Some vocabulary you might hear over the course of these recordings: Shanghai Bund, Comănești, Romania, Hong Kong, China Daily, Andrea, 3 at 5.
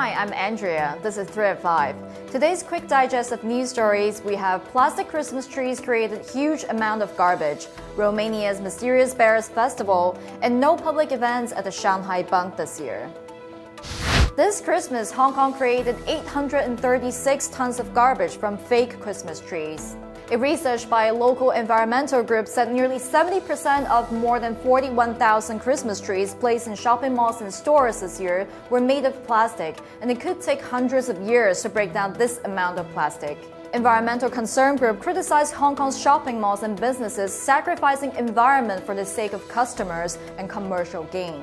Hi, I'm Andrea. This is 3 at 5. Today's quick digest of news stories, we have plastic Christmas trees created huge amount of garbage, Romania's mysterious bears festival, and no public events at the Shanghai Bund this year. This Christmas, Hong Kong created 836 tons of garbage from fake Christmas trees. A research by a local environmental group said nearly 70% of more than 41,000 Christmas trees placed in shopping malls and stores this year were made of plastic, and it could take hundreds of years to break down this amount of plastic. Environmental concern group criticized Hong Kong's shopping malls and businesses sacrificing environment for the sake of customers and commercial gain.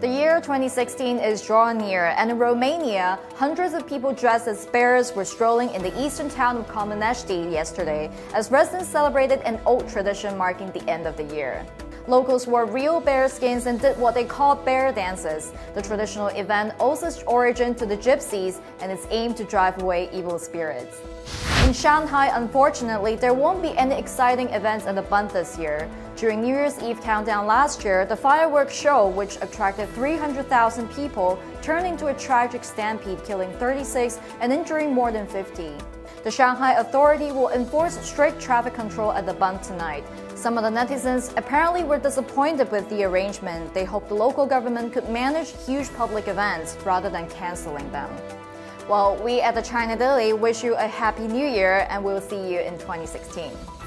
The year 2016 is drawing near, and in Romania, hundreds of people dressed as bears were strolling in the eastern town of Comănești yesterday, as residents celebrated an old tradition marking the end of the year. Locals wore real bear skins and did what they call bear dances. The traditional event owes its origin to the gypsies and is aimed to drive away evil spirits. In Shanghai, unfortunately, there won't be any exciting events at the Bund this year. During New Year's Eve countdown last year, the fireworks show, which attracted 300,000 people, turned into a tragic stampede, killing 36 and injuring more than 50. The Shanghai authority will enforce strict traffic control at the Bund tonight. Some of the netizens apparently were disappointed with the arrangement. They hoped the local government could manage huge public events rather than cancelling them. Well, we at the China Daily wish you a happy new year, and we'll see you in 2016.